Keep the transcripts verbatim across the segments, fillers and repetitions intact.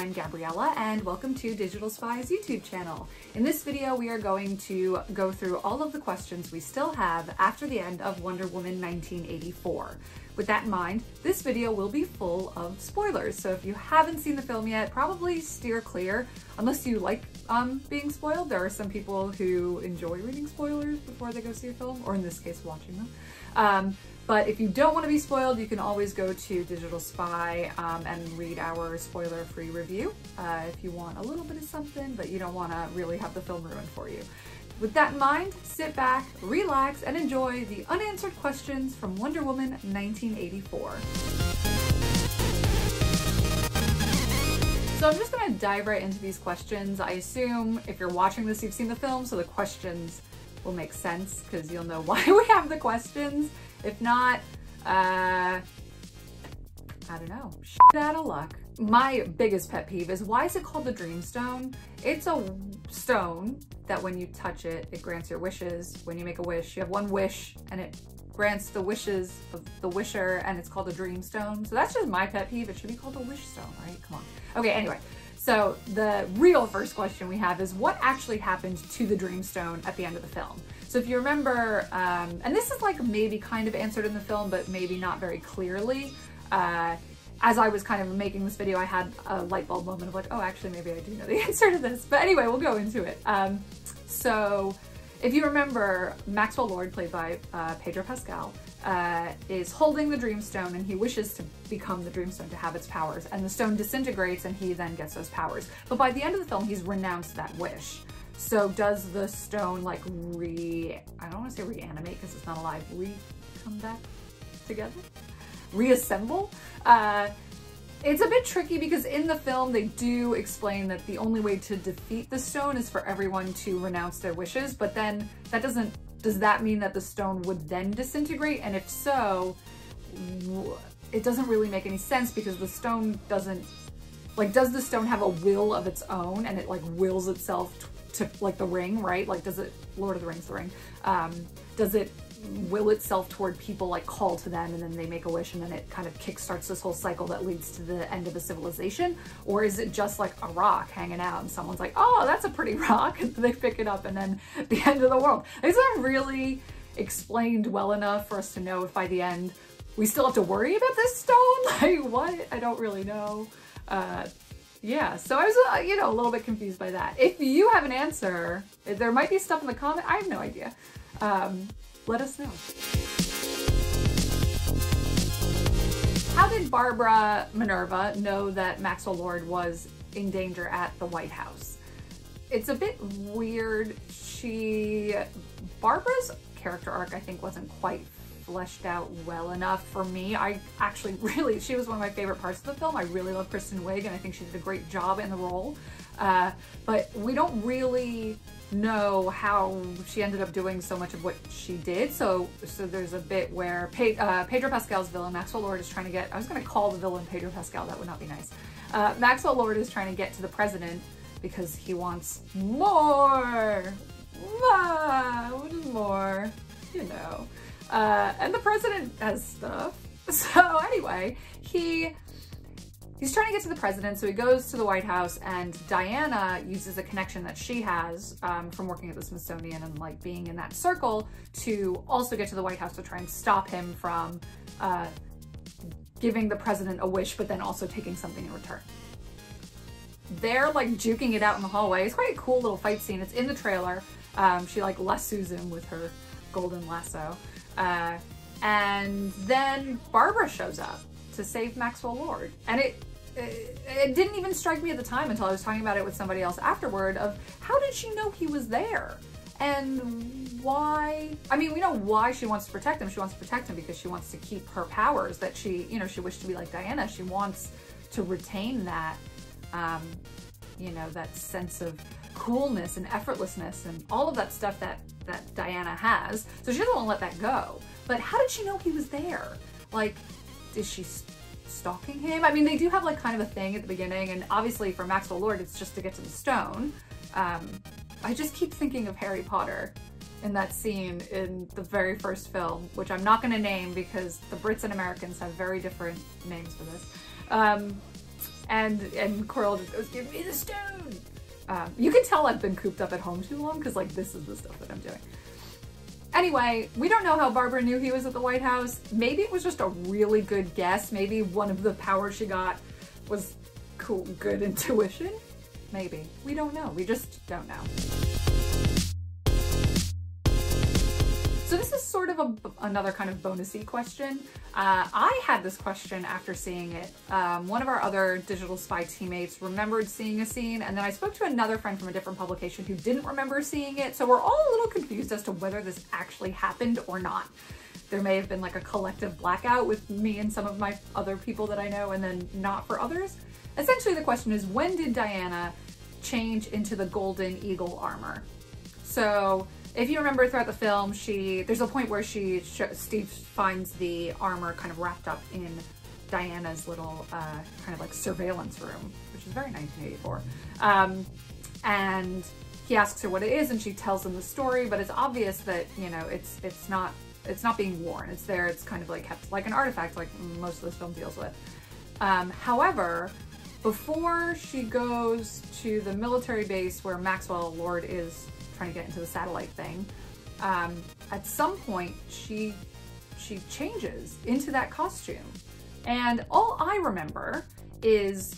I'm Gabriella and welcome to Digital Spy's YouTube channel. In this video we are going to go through all of the questions we still have after the end of Wonder Woman nineteen eighty-four. With that in mind, this video will be full of spoilers, so if you haven't seen the film yet, probably steer clear unless you like um, being spoiled. There are some people who enjoy reading spoilers before they go see a film, or in this case watching them. Um, But if you don't want to be spoiled, you can always go to Digital Spy um, and read our spoiler-free review uh, if you want a little bit of something, but you don't want to really have the film ruined for you. With that in mind, sit back, relax, and enjoy the unanswered questions from Wonder Woman nineteen eighty-four. So I'm just going to dive right into these questions. I assume if you're watching this, you've seen the film, so the questions will make sense because you'll know why we have the questions. If not, uh, I don't know, shit out of luck. My biggest pet peeve is, why is it called the Dreamstone? It's a stone that when you touch it, it grants your wishes. When you make a wish, you have one wish and it grants the wishes of the wisher, and it's called a Dreamstone. So that's just my pet peeve. It should be called a Wishstone, right? Come on. Okay, anyway. So the real first question we have is, what actually happened to the Dreamstone at the end of the film? So if you remember, um, and this is like maybe kind of answered in the film, but maybe not very clearly. Uh, as I was kind of making this video, I had a light bulb moment of like, oh, actually, maybe I do know the answer to this. But anyway, we'll go into it. Um, so if you remember, Maxwell Lord, played by uh, Pedro Pascal, Uh, is holding the Dreamstone, and he wishes to become the Dreamstone, to have its powers, and the stone disintegrates and he then gets those powers. But by the end of the film, he's renounced that wish. So does the stone like re, I don't want to say reanimate because it's not alive, re come back together? Reassemble? Uh, It's a bit tricky because in the film they do explain that the only way to defeat the stone is for everyone to renounce their wishes, but then that doesn't does that mean that the stone would then disintegrate? And if so, it doesn't really make any sense because the stone doesn't, like, does the stone have a will of its own and it like wills itself to, like, the ring, right? Like, does it, Lord of the Rings, the ring, um, does it will itself toward people, like call to them and then they make a wish and then it kind of kickstarts this whole cycle that leads to the end of a civilization? Or is it just like a rock hanging out and someone's like, oh, that's a pretty rock, and they pick it up and then the end of the world? It's not really explained well enough for us to know if by the end we still have to worry about this stone. Like, what? I don't really know. Uh, Yeah, so I was, you know, a little bit confused by that. If you have an answer, there might be stuff in the comment. I have no idea. Um, let us know. How did Barbara Minerva know that Maxwell Lord was in danger at the White House? It's a bit weird. She, Barbara's character arc, I think, wasn't quite fleshed out well enough for me. I actually really, she was one of my favorite parts of the film. I really love Kristen Wiig and I think she did a great job in the role. Uh, but we don't really know how she ended up doing so much of what she did. So so there's a bit where Pe uh, Pedro Pascal's villain, Maxwell Lord, is trying to get, I was gonna call the villain Pedro Pascal, that would not be nice. Uh, Maxwell Lord is trying to get to the president because he wants more, more, you know. Uh, and the president has stuff. So anyway, he he's trying to get to the president, so he goes to the White House, and Diana uses a connection that she has um, from working at the Smithsonian and like being in that circle to also get to the White House to try and stop him from uh, giving the president a wish, but then also taking something in return. They're like juking it out in the hallway. It's quite a cool little fight scene. It's in the trailer. Um, she like lassos him with her golden lasso. Uh, and then Barbara shows up to save Maxwell Lord. And it, it it didn't even strike me at the time until I was talking about it with somebody else afterward of, how did she know he was there? And why? I mean, we know why she wants to protect him. She wants to protect him because she wants to keep her powers that she, you know, she wished to be like Diana. She wants to retain that, um, you know, that sense of coolness and effortlessness and all of that stuff that that Diana has. So she doesn't want to let that go. But how did she know he was there? Like, is she stalking him? I mean, they do have like kind of a thing at the beginning, and obviously for Maxwell Lord, it's just to get to the stone. Um, I just keep thinking of Harry Potter in that scene in the very first film, which I'm not going to name because the Brits and Americans have very different names for this. Um, And and Coral just goes, give me the stone! Um, you can tell I've been cooped up at home too long, because like this is the stuff that I'm doing. Anyway, we don't know how Barbara knew he was at the White House. Maybe it was just a really good guess. Maybe one of the powers she got was cool, good intuition. Maybe. We don't know. We just don't know. So this is sort of a, another kind of bonusy question. Uh, I had this question after seeing it. Um, one of our other Digital Spy teammates remembered seeing a scene, and then I spoke to another friend from a different publication who didn't remember seeing it. So we're all a little confused as to whether this actually happened or not. There may have been like a collective blackout with me and some of my other people that I know, and then not for others. Essentially the question is, when did Diana change into the Golden Eagle armor? So if you remember throughout the film, she there's a point where she Steve finds the armor kind of wrapped up in Diana's little uh, kind of like surveillance room, which is very nineteen eighty-four. Um, and he asks her what it is, and she tells him the story, but it's obvious that, you know, it's it's not it's not being worn. It's there. It's kind of like kept like an artifact, like most of this film deals with. Um, however, before she goes to the military base where Maxwell Lord is trying to get into the satellite thing, um, at some point she she changes into that costume. And all I remember is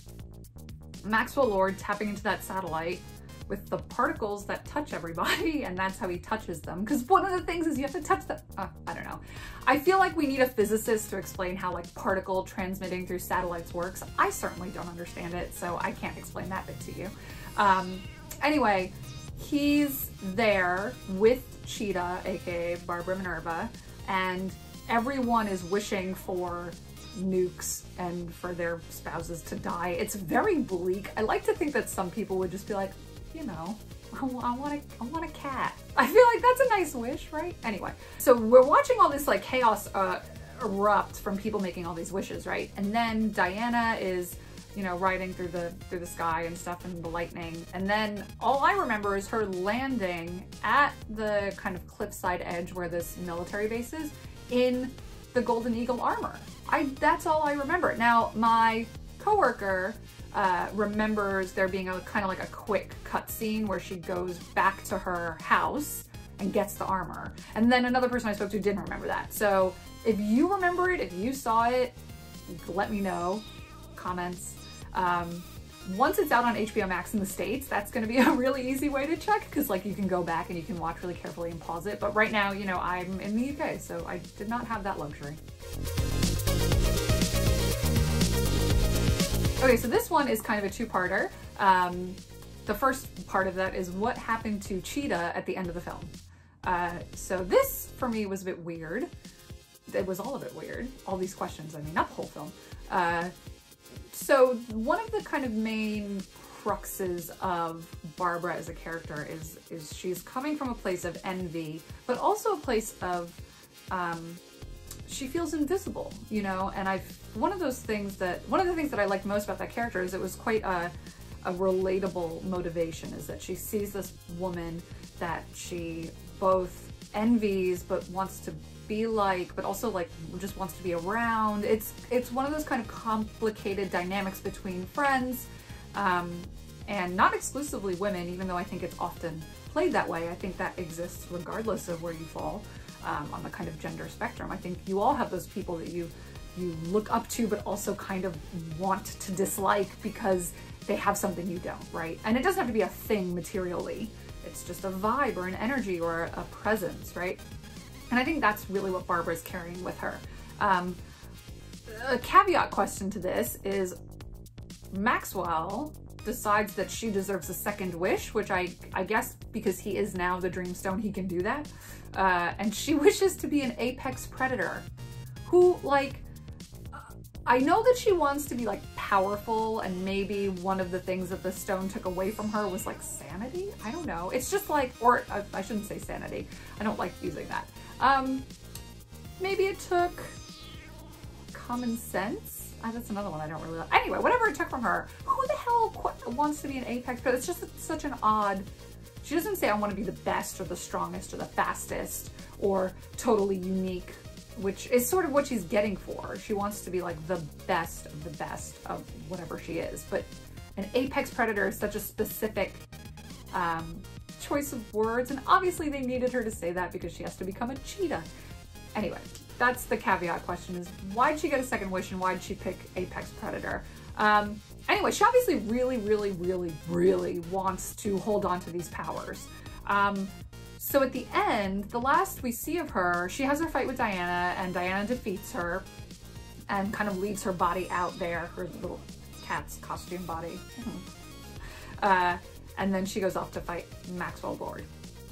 Maxwell Lord tapping into that satellite with the particles that touch everybody, and that's how he touches them. Because one of the things is you have to touch them. Uh, I don't know. I feel like we need a physicist to explain how like particle transmitting through satellites works. I certainly don't understand it, so I can't explain that bit to you. Um, anyway, he's there with Cheetah, aka Barbara Minerva, and everyone is wishing for nukes and for their spouses to die. It's very bleak. I like to think that some people would just be like, you know, I want a, I want a cat. I feel like that's a nice wish, right? Anyway, so we're watching all this like chaos uh, erupt from people making all these wishes, right? And then Diana is, you know, riding through the through the sky and stuff and the lightning. And then all I remember is her landing at the kind of cliffside edge where this military base is in the Golden Eagle armor. I that's all I remember. Now my coworker uh, remembers there being a kind of like a quick cutscene where she goes back to her house and gets the armor. And then another person I spoke to didn't remember that. So if you remember it, if you saw it, let me know. Comments. Um, once it's out on H B O Max in the States, that's going to be a really easy way to check, because like you can go back and you can watch really carefully and pause it. But right now, you know, I'm in the U K, so I did not have that luxury. Okay, so this one is kind of a two-parter. Um, the first part of that is what happened to Cheetah at the end of the film. Uh, so this for me was a bit weird. It was all a bit weird. All these questions, I mean, not the whole film. Uh, So one of the kind of main cruxes of Barbara as a character is is she's coming from a place of envy, but also a place of um, she feels invisible, you know. And I've one of those things that one of the things that I liked most about that character is it was quite a, a relatable motivation. Is that she sees this woman that she both envies but wants to be like, but also like just wants to be around. It's it's one of those kind of complicated dynamics between friends, um, and not exclusively women, even though I think it's often played that way. I think that exists regardless of where you fall um, on the kind of gender spectrum. I think you all have those people that you you look up to, but also kind of want to dislike because they have something you don't, right? And it doesn't have to be a thing materially. It's just a vibe or an energy or a presence, right? And I think that's really what Barbara's carrying with her. Um, a caveat question to this is Maxwell decides that she deserves a second wish, which I, I guess because he is now the Dreamstone, he can do that. Uh, and she wishes to be an apex predator who, like, I know that she wants to be like powerful, and maybe one of the things that the stone took away from her was like sanity? I don't know. It's just like, or I, I shouldn't say sanity. I don't like using that. Um, maybe it took common sense. Oh, that's another one I don't really like. Anyway, whatever it took from her, who the hell wants to be an apex? But it's just such an odd, she doesn't say I want to be the best or the strongest or the fastest or totally unique. which is sort of what she's getting for. She wants to be like the best of the best of whatever she is. But an apex predator is such a specific um, choice of words, and obviously they needed her to say that because she has to become a cheetah. Anyway, that's the caveat question, is why'd she get a second wish and why'd she pick apex predator? Um, anyway, she obviously really, really, really, really wants to hold on to these powers. Um, So at the end, the last we see of her, she has her fight with Diana, and Diana defeats her and kind of leaves her body out there, her little cat's costume body. uh, and then she goes off to fight Maxwell Lord.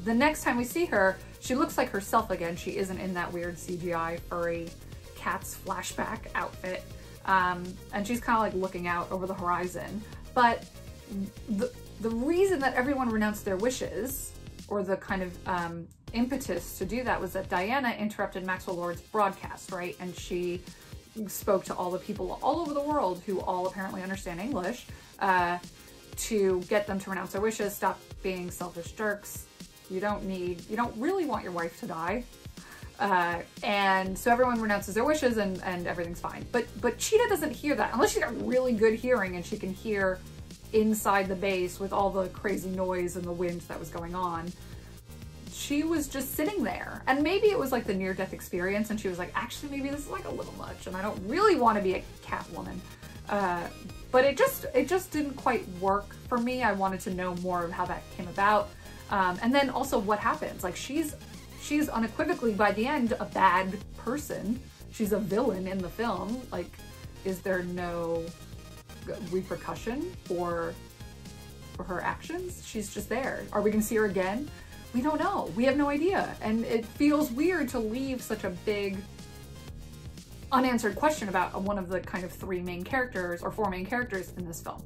The next time we see her, she looks like herself again. She isn't in that weird C G I furry cat's flashback outfit. Um, and she's kind of like looking out over the horizon. But the, the reason that everyone renounced their wishes, or the kind of um, impetus to do that, was that Diana interrupted Maxwell Lord's broadcast, right? And she spoke to all the people all over the world who all apparently understand English uh, to get them to renounce their wishes, stop being selfish jerks. You don't need, you don't really want your wife to die. Uh, and so everyone renounces their wishes, and, and everything's fine. But, but Cheetah doesn't hear that, unless she's got really good hearing and she can hear inside the base with all the crazy noise and the wind that was going on. She was just sitting there, and maybe it was like the near-death experience, and she was like, actually maybe this is like a little much and I don't really want to be a cat woman. Uh, but it just it just didn't quite work for me. I wanted to know more of how that came about, um, and then also what happens. Like, she's she's unequivocally by the end a bad person. She's a villain in the film. Like, is there no repercussion for for her actions? She's just there. Are we gonna see her again? We don't know. We have no idea, and it feels weird to leave such a big unanswered question about one of the kind of three main characters or four main characters in this film.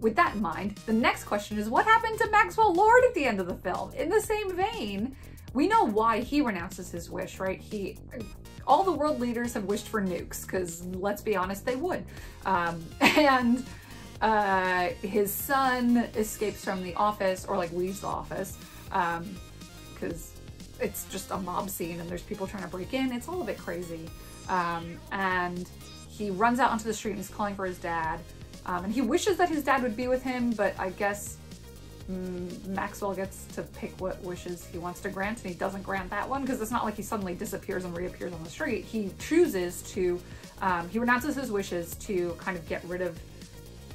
With that in mind, the next question is, what happened to Maxwell Lord at the end of the film? In the same vein, we know why he renounces his wish, right? He, all the world leaders have wished for nukes, because let's be honest, they would. Um, and uh, his son escapes from the office, or like leaves the office, because um, it's just a mob scene and there's people trying to break in. It's all a bit crazy. Um, and he runs out onto the street and he's calling for his dad. Um, and he wishes that his dad would be with him, but I guess Maxwell gets to pick what wishes he wants to grant, and he doesn't grant that one, because it's not like he suddenly disappears and reappears on the street. He chooses to, um, he renounces his wishes to kind of get rid of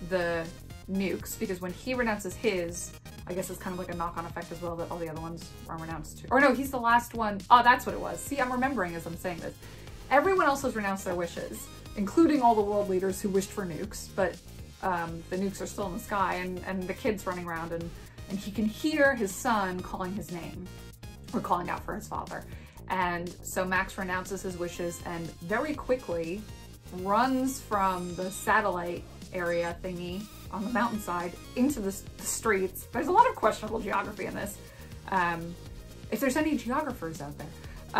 the nukes, because when he renounces his, I guess it's kind of like a knock-on effect as well, that all the other ones are renounced too. Or no, he's the last one. Oh, that's what it was. See, I'm remembering as I'm saying this. Everyone else has renounced their wishes, including all the world leaders who wished for nukes, but Um, the nukes are still in the sky, and, and the kid's running around, and, and he can hear his son calling his name, or calling out for his father. And so Max renounces his wishes and very quickly runs from the satellite area thingy on the mountainside into the, the streets. There's a lot of questionable geography in this, um, if there's any geographers out there.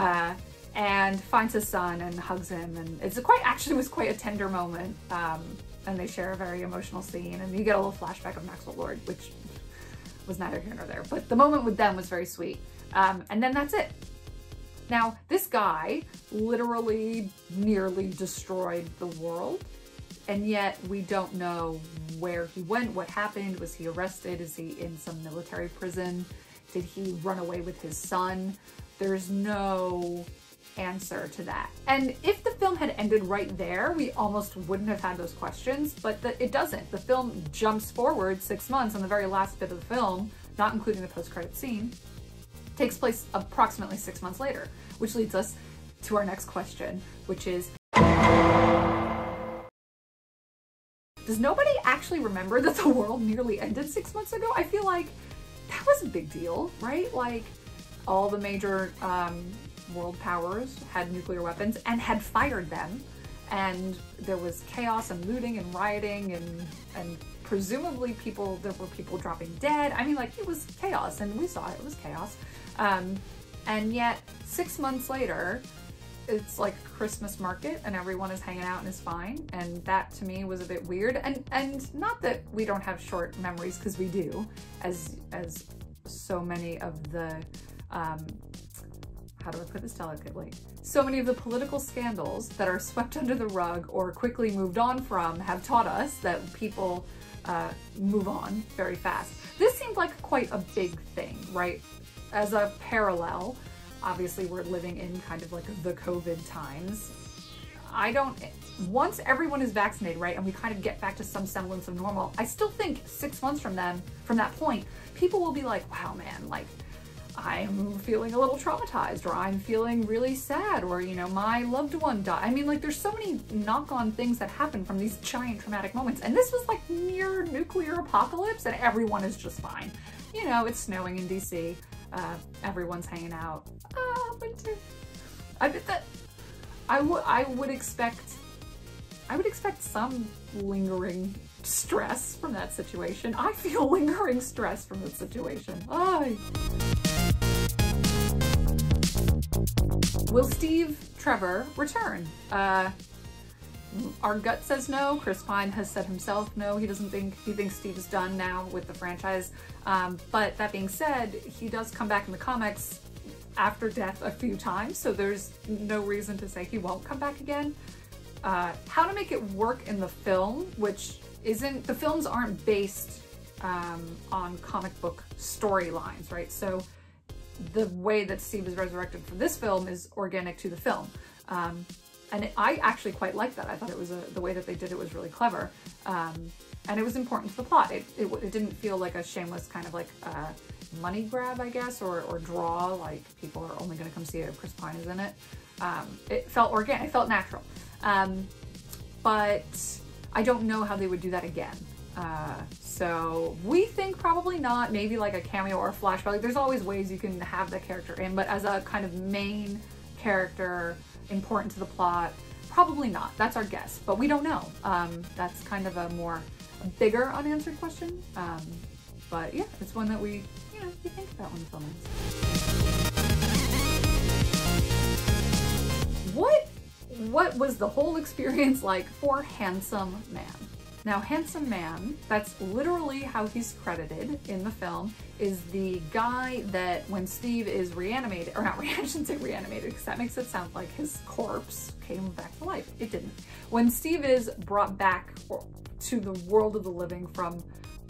Uh, and finds his son and hugs him, and it's a quite, actually was quite a tender moment. Um, and they share a very emotional scene, and you get a little flashback of Maxwell Lord, which was neither here nor there, but the moment with them was very sweet. Um, and then that's it. Now, this guy literally nearly destroyed the world, and yet we don't know where he went, what happened. Was he arrested? Is he in some military prison? Did he run away with his son? There's no answer to that. And if the film had ended right there, we almost wouldn't have had those questions, but the, it doesn't. The film jumps forward six months, and the very last bit of the film, not including the post-credit scene, takes place approximately six months later, which leads us to our next question, which is, does nobody actually remember that the world nearly ended six months ago? I feel like that was a big deal, right? Like, all the major um, world powers had nuclear weapons and had fired them, and there was chaos and looting and rioting, and and presumably people, there were people dropping dead. I mean, like, it was chaos, and we saw it, it was chaos. Um, and yet six months later, it's like Christmas market and everyone is hanging out and is fine. And that to me was a bit weird. And and not that we don't have short memories, because we do, as, as so many of the, um, how do I put this delicately? So many of the political scandals that are swept under the rug or quickly moved on from have taught us that people uh, move on very fast. This seemed like quite a big thing, right? As a parallel, obviously we're living in kind of like the COVID times. I don't, once everyone is vaccinated, right, and we kind of get back to some semblance of normal, I still think six months from them, from that point, people will be like, wow, man, like, I'm feeling a little traumatized, or I'm feeling really sad, or, you know, my loved one died. I mean, like, there's so many knock-on things that happen from these giant traumatic moments, and this was like near nuclear apocalypse, and everyone is just fine. You know, it's snowing in D C, uh, everyone's hanging out. Ah, winter. I bet that... I would I would expect I would expect some lingering stress from that situation. I feel lingering stress from the situation. Oh. Will Steve Trevor return? Uh, our gut says no. Chris Pine has said himself no. He doesn't think he thinks Steve's done now with the franchise. Um, but that being said, he does come back in the comics after death a few times, so there's no reason to say he won't come back again. Uh, how to make it work in the film, which isn't, the films aren't based um, on comic book storylines, right? So the way that Steve is resurrected for this film is organic to the film. Um, and it, I actually quite liked that. I thought it was, a, the way that they did it was really clever. Um, and it was important to the plot. It, it, it didn't feel like a shameless kind of like, uh, money grab, I guess, or, or draw, like people are only gonna come see it if Chris Pine is in it. Um, it felt organic, it felt natural. Um, but I don't know how they would do that again. Uh, so we think probably not, maybe like a cameo or a flashback. Like, there's always ways you can have the character in, but as a kind of main character, important to the plot, probably not. That's our guess, but we don't know. Um, that's kind of a more a bigger unanswered question. Um, but yeah, it's one that we, you know, you think about when filming. What, what was the whole experience like for Handsome Man? Now, Handsome Man, that's literally how he's credited in the film, is the guy that when Steve is reanimated, or not, I shouldn't say reanimated, because that makes it sound like his corpse came back to life. It didn't. When Steve is brought back to the world of the living from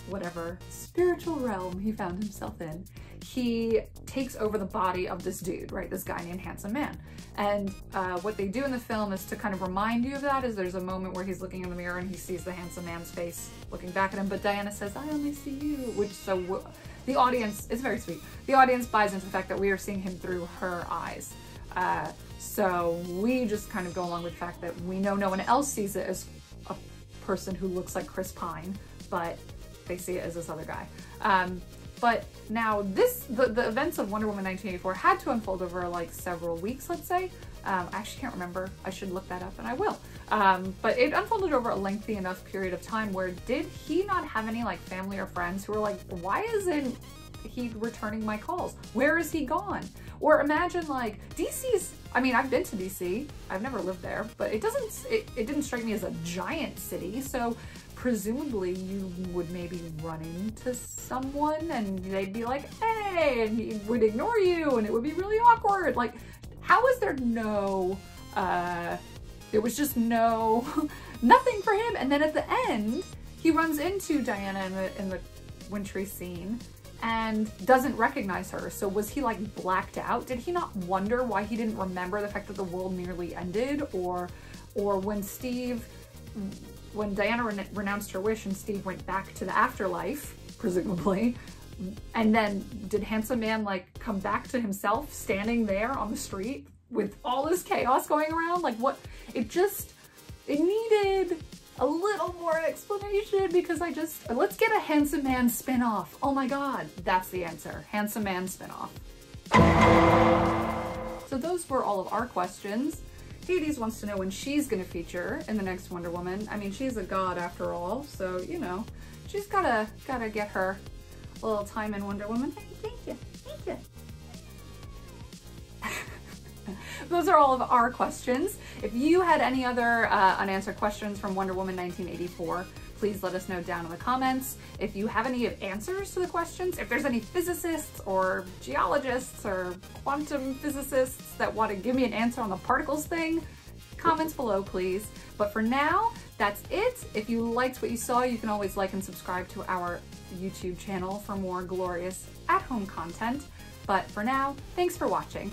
whatever spiritual realm he found himself in, he takes over the body of this dude, right? This guy named Handsome Man. And uh, what they do in the film is to kind of remind you of that, is there's a moment where he's looking in the mirror and he sees the Handsome Man's face looking back at him, but Diana says, I only see you, which so the audience, it's very sweet. The audience buys into the fact that we are seeing him through her eyes. Uh, so we just kind of go along with the fact that we know no one else sees it as a person who looks like Chris Pine, but they see it as this other guy. Um, but now this, the, the events of Wonder Woman nineteen eighty-four had to unfold over like several weeks, let's say. Um, I actually can't remember. I should look that up and I will. Um, but it unfolded over a lengthy enough period of time where did he not have any like family or friends who were like, why isn't he returning my calls? Where is he gone? Or imagine like D C's, I mean, I've been to D C, I've never lived there, but it doesn't, it, it didn't strike me as a giant city. So presumably you would maybe run into someone and they'd be like, hey, and he would ignore you and it would be really awkward. Like, how is there no, uh, there was just no, nothing for him. And then at the end, he runs into Diana in the, in the wintry scene and doesn't recognize her. So was he like blacked out? Did he not wonder why he didn't remember the fact that the world nearly ended? Or, or when Steve, when Diana ren renounced her wish and Steve went back to the afterlife, presumably, and then did Handsome Man like come back to himself standing there on the street with all this chaos going around? Like what, it just, it needed a little more explanation because I just, let's get a Handsome Man spinoff. Oh my God, that's the answer. Handsome Man spinoff. So those were all of our questions. Hades wants to know when she's gonna feature in the next Wonder Woman. I mean, she's a god after all, so you know, she's gotta gotta get her a little time in Wonder Woman. Thank you, thank you. Those are all of our questions. If you had any other uh, unanswered questions from Wonder Woman nineteen eighty-four, please let us know down in the comments if you have any answers to the questions. If there's any physicists or geologists or quantum physicists that want to give me an answer on the particles thing, comments below, please. But for now, that's it. If you liked what you saw, you can always like and subscribe to our YouTube channel for more glorious at-home content. But for now, thanks for watching.